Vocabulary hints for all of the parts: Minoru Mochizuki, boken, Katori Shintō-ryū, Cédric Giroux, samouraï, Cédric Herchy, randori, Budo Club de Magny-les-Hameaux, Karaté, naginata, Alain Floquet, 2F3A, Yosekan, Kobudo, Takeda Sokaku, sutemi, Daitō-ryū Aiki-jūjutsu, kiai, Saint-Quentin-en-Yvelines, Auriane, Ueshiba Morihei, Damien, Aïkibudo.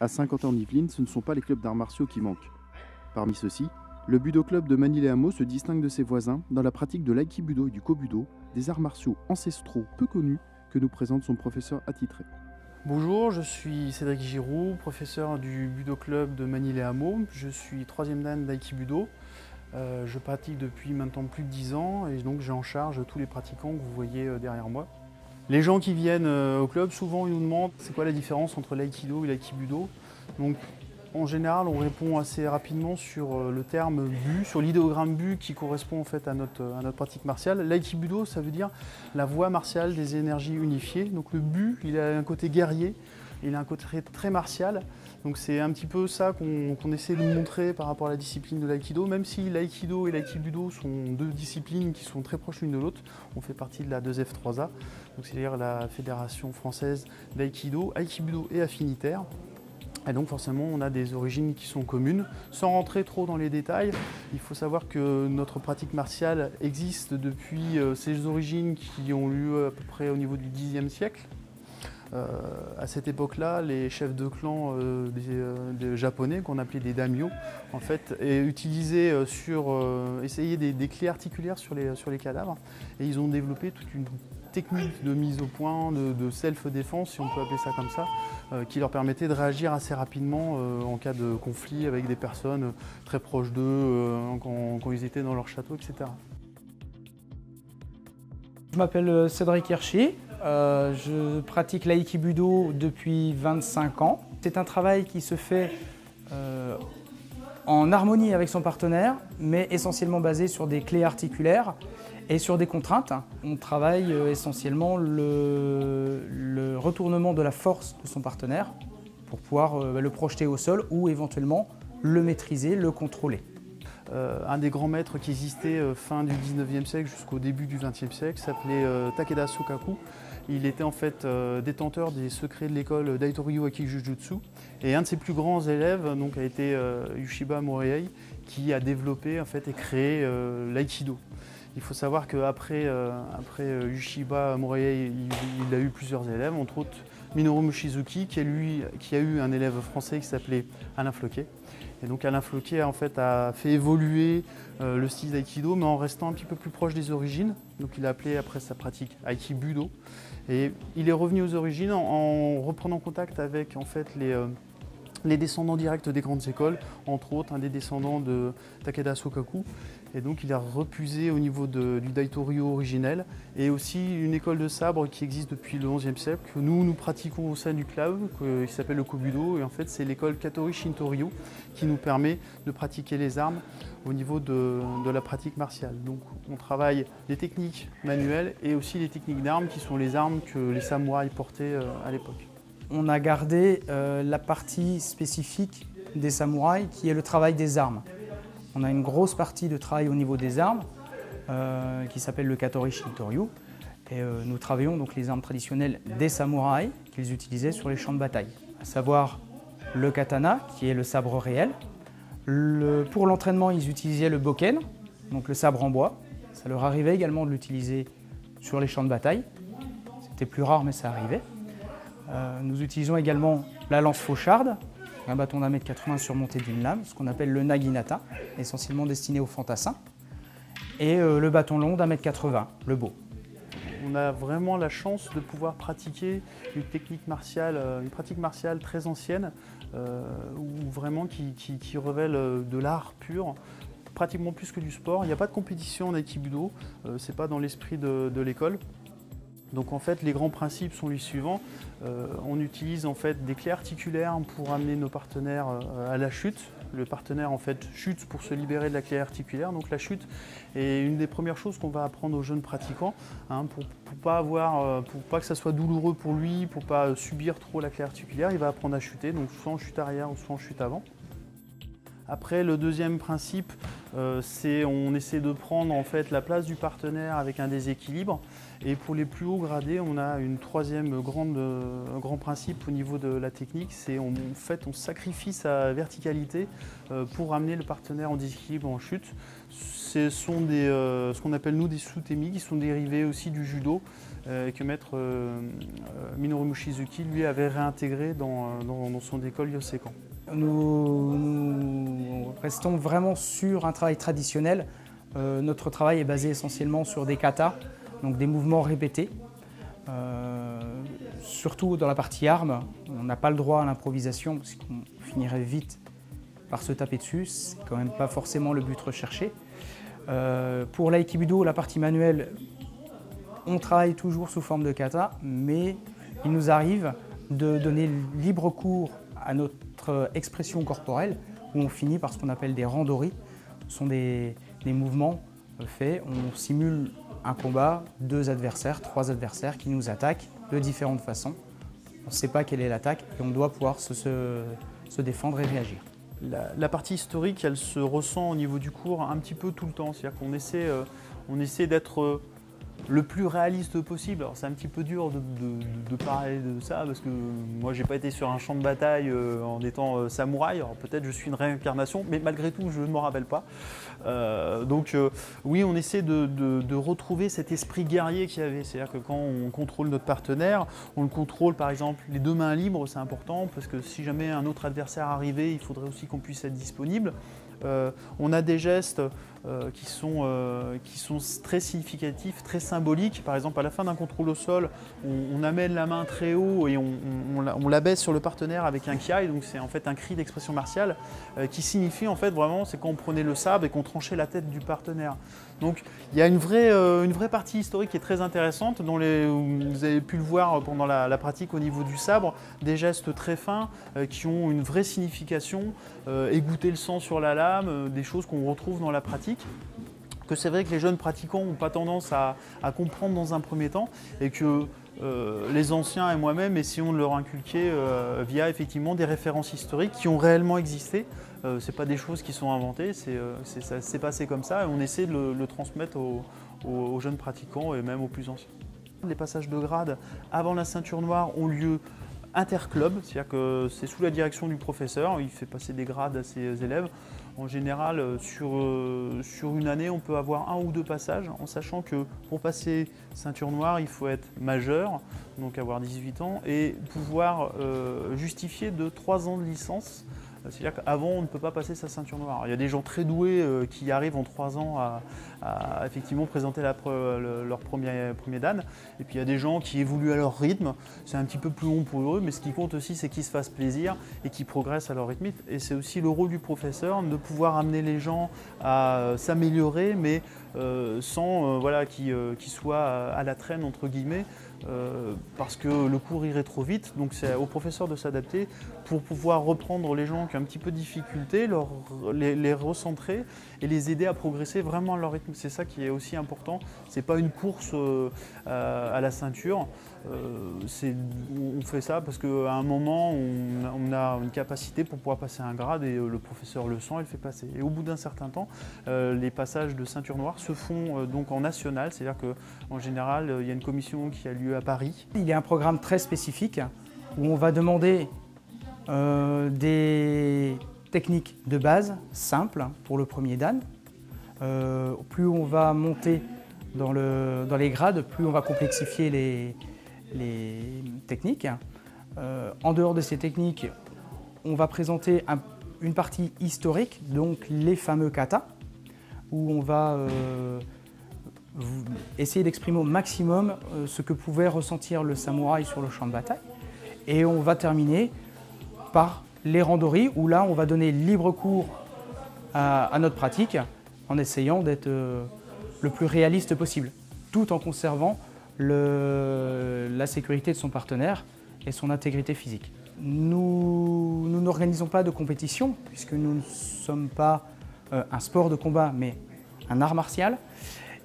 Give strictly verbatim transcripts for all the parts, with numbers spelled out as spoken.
À Saint-Quentin-en-Yvelines, ce ne sont pas les clubs d'arts martiaux qui manquent. Parmi ceux-ci, le Budo Club de Magny-les-Hameaux se distingue de ses voisins dans la pratique de l'Aïkibudo et du Kobudo, des arts martiaux ancestraux peu connus que nous présente son professeur attitré. Bonjour, je suis Cédric Giroux, professeur du Budo Club de Magny-les-Hameaux. Je suis troisième dan d'Aïkibudo. Euh, je pratique depuis maintenant plus de dix ans et donc j'ai en charge tous les pratiquants que vous voyez euh, derrière moi. Les gens qui viennent euh, au club, souvent ils nous demandent c'est quoi la différence entre l'aïkido et l'aïkibudo. Donc en général on répond assez rapidement sur euh, le terme bu, sur l'idéogramme bu qui correspond en fait à notre, à notre pratique martiale. L'aïkibudo, ça veut dire la voie martiale des énergies unifiées. Donc le bu, il a un côté guerrier. Il a un côté très, très martial, donc c'est un petit peu ça qu'on qu'on essaie de montrer par rapport à la discipline de l'aïkido. Même si l'aïkido et l'aïkibudo sont deux disciplines qui sont très proches l'une de l'autre, on fait partie de la deux F trois A, c'est-à-dire la Fédération française d'aïkido, aïkibudo et affinitaire. Et donc forcément, on a des origines qui sont communes. Sans rentrer trop dans les détails, il faut savoir que notre pratique martiale existe depuis ses origines qui ont lieu à peu près au niveau du dixième siècle. Euh, à cette époque-là, les chefs de clan euh, des, euh, des japonais, qu'on appelait des daimyo, en fait, et utilisaient euh, sur, euh, essayaient des, des clés articulaires sur les, sur les cadavres, et ils ont développé toute une technique de mise au point, de, de self-défense, si on peut appeler ça comme ça, euh, qui leur permettait de réagir assez rapidement euh, en cas de conflit avec des personnes très proches d'eux, euh, quand, quand ils étaient dans leur château, et cetera. Je m'appelle Cédric Herchy. Euh, je pratique l'aïkibudo depuis vingt-cinq ans. C'est un travail qui se fait euh, en harmonie avec son partenaire, mais essentiellement basé sur des clés articulaires et sur des contraintes. On travaille essentiellement le, le retournement de la force de son partenaire pour pouvoir euh, le projeter au sol ou éventuellement le maîtriser, le contrôler. Euh, un des grands maîtres qui existait euh, fin du dix-neuvième siècle jusqu'au début du vingtième siècle s'appelait euh, Takeda Sokaku. Il était en fait euh, détenteur des secrets de l'école Daitō-ryū Aiki-jūjutsu. Et un de ses plus grands élèves donc, a été euh, Ueshiba Morihei, qui a développé en fait, et créé euh, l'aïkido. Il faut savoir qu'après euh, après, euh, Ueshiba Morihei, il, il a eu plusieurs élèves, entre autres Minoru Mochizuki, qui, est lui, qui a eu un élève français qui s'appelait Alain Floquet. Et donc Alain Floquet en fait, a fait évoluer euh, le style d'aïkido, mais en restant un petit peu plus proche des origines. Donc il a appelé après sa pratique Aikibudo. Et il est revenu aux origines en, en reprenant contact avec en fait, les, euh, les descendants directs des grandes écoles, entre autres un des descendants de Takeda Sokaku. Et donc il a repusé au niveau de, du Daitō-ryū originel et aussi une école de sabre qui existe depuis le onzième siècle que nous, nous pratiquons au sein du club, qui s'appelle le Kobudo, et en fait c'est l'école Katori Shintō-ryū qui nous permet de pratiquer les armes au niveau de, de la pratique martiale. Donc on travaille les techniques manuelles et aussi les techniques d'armes qui sont les armes que les samouraïs portaient à l'époque. On a gardé euh, la partie spécifique des samouraïs qui est le travail des armes. On a une grosse partie de travail au niveau des armes euh, qui s'appelle le Katori Shintō-ryū. Et euh, nous travaillons donc les armes traditionnelles des samouraïs qu'ils utilisaient sur les champs de bataille, à savoir le katana qui est le sabre réel. Le, pour l'entraînement, ils utilisaient le boken, donc le sabre en bois. Ça leur arrivait également de l'utiliser sur les champs de bataille. C'était plus rare, mais ça arrivait. Euh, nous utilisons également la lance faucharde, un bâton d'un mètre quatre-vingts surmonté d'une lame, ce qu'on appelle le naginata, essentiellement destiné aux fantassins, et euh, le bâton long d'un mètre quatre-vingts, le bo. On a vraiment la chance de pouvoir pratiquer une technique martiale, une pratique martiale très ancienne, euh, ou vraiment qui, qui, qui révèle de l'art pur, pratiquement plus que du sport. Il n'y a pas de compétition en aikibudo, euh, c'est pas dans l'esprit de, de l'école. Donc en fait, les grands principes sont les suivants. Euh, on utilise en fait des clés articulaires pour amener nos partenaires euh, à la chute. Le partenaire en fait chute pour se libérer de la clé articulaire. Donc la chute est une des premières choses qu'on va apprendre aux jeunes pratiquants hein, pour, pour pas avoir, euh, pour pas que ça soit douloureux pour lui, pour pas subir trop la clé articulaire. Il va apprendre à chuter, donc soit en chute arrière, soit en chute avant. Après, le deuxième principe, euh, c'est on essaie de prendre en fait la place du partenaire avec un déséquilibre. Et pour les plus hauts gradés, on a une troisième grande, euh, grand principe au niveau de la technique, c'est en fait on sacrifie sa verticalité euh, pour amener le partenaire en déséquilibre, en chute. Ce sont des, euh, ce qu'on appelle nous des sutemi, qui sont dérivés aussi du judo. et que maître euh, Minoru Mochizuki lui avait réintégré dans, dans, dans son école Yosekan. Nous, nous restons vraiment sur un travail traditionnel. Euh, notre travail est basé essentiellement sur des katas, donc des mouvements répétés. Euh, surtout dans la partie arme, on n'a pas le droit à l'improvisation parce qu'on finirait vite par se taper dessus, c'est quand même pas forcément le but recherché. Euh, pour l'aïkibudo, la partie manuelle, on travaille toujours sous forme de kata, mais il nous arrive de donner libre cours à notre expression corporelle, où on finit par ce qu'on appelle des randori. Ce sont des, des mouvements faits, on simule un combat, deux adversaires, trois adversaires qui nous attaquent de différentes façons. On ne sait pas quelle est l'attaque et on doit pouvoir se, se, se défendre et réagir. La, la partie historique, elle se ressent au niveau du cours un petit peu tout le temps. C'est-à-dire qu'on essaie, euh, on essaie d'être euh, le plus réaliste possible. Alors c'est un petit peu dur de, de, de, de parler de ça parce que moi j'ai pas été sur un champ de bataille euh, en étant euh, samouraï. Alors peut-être je suis une réincarnation, mais malgré tout je ne m'en rappelle pas. Euh, donc euh, oui, on essaie de, de, de retrouver cet esprit guerrier qu'il y avait. C'est-à-dire que quand on contrôle notre partenaire, on le contrôle par exemple les deux mains libres, c'est important parce que si jamais un autre adversaire arrivait, il faudrait aussi qu'on puisse être disponible. Euh, on a des gestes euh, qui, sont, euh, qui sont très significatifs, très symboliques. Par exemple, à la fin d'un contrôle au sol, on, on amène la main très haut et on, on, on, la, on la baisse sur le partenaire avec un kiai. Donc c'est en fait un cri d'expression martiale euh, qui signifie en fait vraiment, c'est quand on prenait le sabre et qu'on tranchait la tête du partenaire. Donc il y a une vraie, euh, une vraie partie historique qui est très intéressante, dont les, vous avez pu le voir pendant la, la pratique au niveau du sabre, des gestes très fins euh, qui ont une vraie signification, euh, égoutter le sang sur la lame, des choses qu'on retrouve dans la pratique, que c'est vrai que les jeunes pratiquants n'ont pas tendance à, à comprendre dans un premier temps et que euh, les anciens et moi-même essayons de leur inculquer euh, via effectivement des références historiques qui ont réellement existé. Euh, c'est pas des choses qui sont inventées, c'est euh, ça s'est passé comme ça et on essaie de le, le transmettre aux, aux jeunes pratiquants et même aux plus anciens. Les passages de grade avant la ceinture noire ont lieu interclub, c'est-à-dire que c'est sous la direction du professeur, il fait passer des grades à ses élèves. En général, sur, euh, sur une année, on peut avoir un ou deux passages, en sachant que pour passer ceinture noire, il faut être majeur, donc avoir dix-huit ans, et pouvoir euh, justifier de trois ans de licence. C'est-à-dire qu'avant, on ne peut pas passer sa ceinture noire. Il y a des gens très doués euh, qui arrivent en trois ans à, à effectivement présenter la pre, le, leur premier, premier dan. Et puis il y a des gens qui évoluent à leur rythme. C'est un petit peu plus long pour eux, mais ce qui compte aussi, c'est qu'ils se fassent plaisir et qu'ils progressent à leur rythme. Et c'est aussi le rôle du professeur de pouvoir amener les gens à s'améliorer, mais euh, sans euh, voilà, qu'ils euh, qu'ils soient à la traîne, entre guillemets. Euh, parce que le cours irait trop vite, donc c'est au professeur de s'adapter pour pouvoir reprendre les gens qui ont un petit peu de difficulté, leur, les, les recentrer et les aider à progresser vraiment à leur rythme. C'est ça qui est aussi important, c'est pas une course euh, à, à la ceinture, euh, on fait ça parce qu'à un moment on, on a une capacité pour pouvoir passer un grade et le professeur le sent, il fait passer. Et au bout d'un certain temps, euh, les passages de ceinture noire se font euh, donc en national, c'est-à-dire qu'en général il euh, y a une commission qui a lieu à Paris. Il y a un programme très spécifique où on va demander euh, des techniques de base simples pour le premier dan. Euh, plus on va monter dans, le, dans les grades, plus on va complexifier les, les techniques. Euh, en dehors de ces techniques, on va présenter un, une partie historique, donc les fameux katas, où on va euh, essayer d'exprimer au maximum ce que pouvait ressentir le samouraï sur le champ de bataille. Et on va terminer par les randori, où là on va donner libre cours à, à notre pratique en essayant d'être le plus réaliste possible, tout en conservant le, la sécurité de son partenaire et son intégrité physique. Nous, nous n'organisons pas de compétition, puisque nous ne sommes pas euh, un sport de combat, mais un art martial.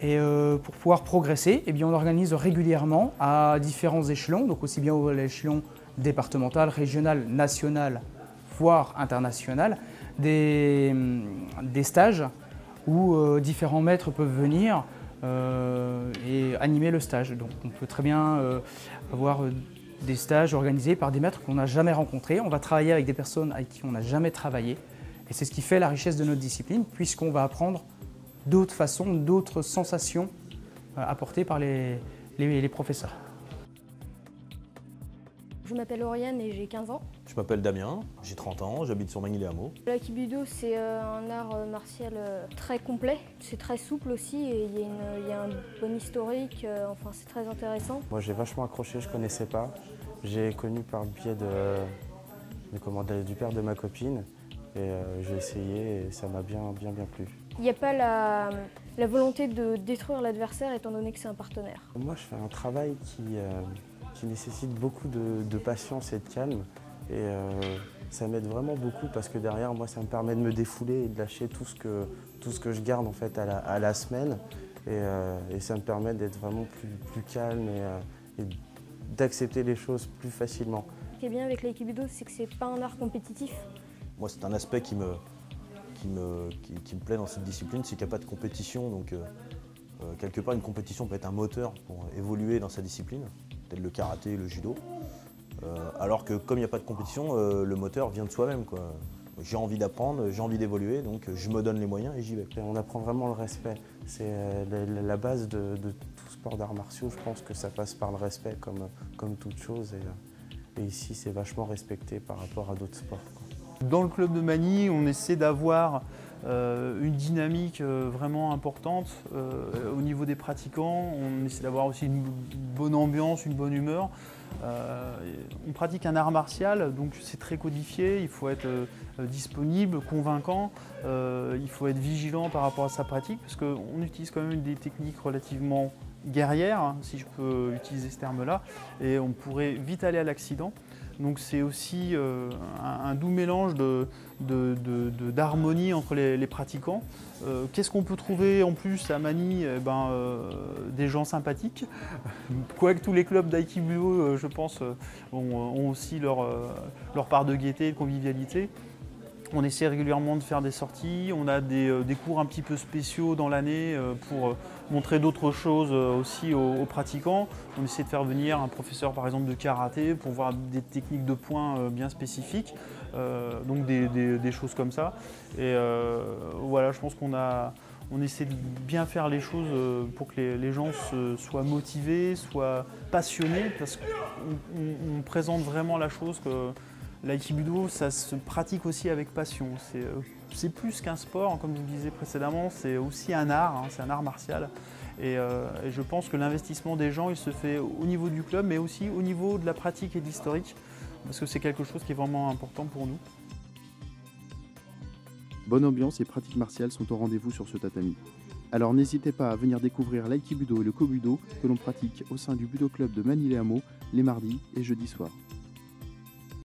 Et euh, pour pouvoir progresser, eh bien on organise régulièrement à différents échelons, donc aussi bien à l'échelon départemental, régional, national, voire international, des, des stages où euh, différents maîtres peuvent venir euh, et animer le stage. Donc on peut très bien euh, avoir des stages organisés par des maîtres qu'on n'a jamais rencontrés. On va travailler avec des personnes avec qui on n'a jamais travaillé. Et c'est ce qui fait la richesse de notre discipline, puisqu'on va apprendre d'autres façons, d'autres sensations apportées par les, les, les professeurs. Je m'appelle Auriane et j'ai quinze ans. Je m'appelle Damien, j'ai trente ans, j'habite sur Magny-les-Hameaux. L'aïkibudo, c'est un art martial très complet, c'est très souple aussi et il y, y a un bon historique, enfin c'est très intéressant. Moi j'ai vachement accroché, je connaissais pas. J'ai connu par le biais de, de comment, du père de ma copine et euh, j'ai essayé et ça m'a bien, bien, bien plu. Il n'y a pas la, la volonté de détruire l'adversaire étant donné que c'est un partenaire. Moi je fais un travail qui... Euh, qui nécessite beaucoup de, de patience et de calme. Et euh, ça m'aide vraiment beaucoup parce que derrière, moi, ça me permet de me défouler et de lâcher tout ce que, tout ce que je garde en fait à la, à la semaine. Et, euh, et ça me permet d'être vraiment plus, plus calme et, euh, et d'accepter les choses plus facilement. Ce qui est bien avec l'aïkibudo, c'est que c'est pas un art compétitif. Moi, c'est un aspect qui me, qui me, qui, qui me plaît dans cette discipline, c'est qu'il n'y a pas de compétition. Donc, euh, euh, quelque part, une compétition peut être un moteur pour évoluer dans sa discipline. Peut-être le karaté, le judo, euh, alors que comme il n'y a pas de compétition, euh, le moteur vient de soi-même. J'ai envie d'apprendre, j'ai envie d'évoluer, donc je me donne les moyens et j'y vais. Et on apprend vraiment le respect, c'est euh, la base de, de tout sport d'arts martiaux, je pense que ça passe par le respect comme, comme toute chose, et, et ici c'est vachement respecté par rapport à d'autres sports, quoi. Dans le club de Magny, on essaie d'avoir Euh, une dynamique euh, vraiment importante euh, au niveau des pratiquants. On essaie d'avoir aussi une bonne ambiance, une bonne humeur. Euh, on pratique un art martial, donc c'est très codifié, il faut être euh, disponible, convaincant, euh, il faut être vigilant par rapport à sa pratique parce qu'on utilise quand même des techniques relativement guerrières, hein, si je peux utiliser ce terme-là, et on pourrait vite aller à l'accident. Donc c'est aussi euh, un, un doux mélange de, de, de, de, d'harmonie entre les, les pratiquants. Euh, Qu'est-ce qu'on peut trouver en plus à Magny? eh ben, euh, Des gens sympathiques. Quoique tous les clubs d'aïkibudo, euh, je pense, euh, ont, ont aussi leur, euh, leur part de gaieté et de convivialité. On essaie régulièrement de faire des sorties, on a des, euh, des cours un petit peu spéciaux dans l'année euh, pour euh, montrer d'autres choses euh, aussi aux, aux pratiquants. On essaie de faire venir un professeur par exemple de karaté pour voir des techniques de points euh, bien spécifiques, euh, donc des, des, des choses comme ça. Et euh, voilà, je pense qu'on a, on essaie de bien faire les choses euh, pour que les, les gens se, soient motivés, soient passionnés, parce qu'on présente vraiment la chose que... L'aïkibudo, ça se pratique aussi avec passion. C'est plus qu'un sport, comme je vous le disais précédemment, c'est aussi un art, hein, c'est un art martial. Et, euh, et je pense que l'investissement des gens, il se fait au niveau du club, mais aussi au niveau de la pratique et de l'historique, parce que c'est quelque chose qui est vraiment important pour nous. Bonne ambiance et pratiques martiales sont au rendez-vous sur ce tatami. Alors n'hésitez pas à venir découvrir l'aïkibudo et le kobudo que l'on pratique au sein du Budo Club de Magny-les-Hameaux les mardis et jeudis soirs.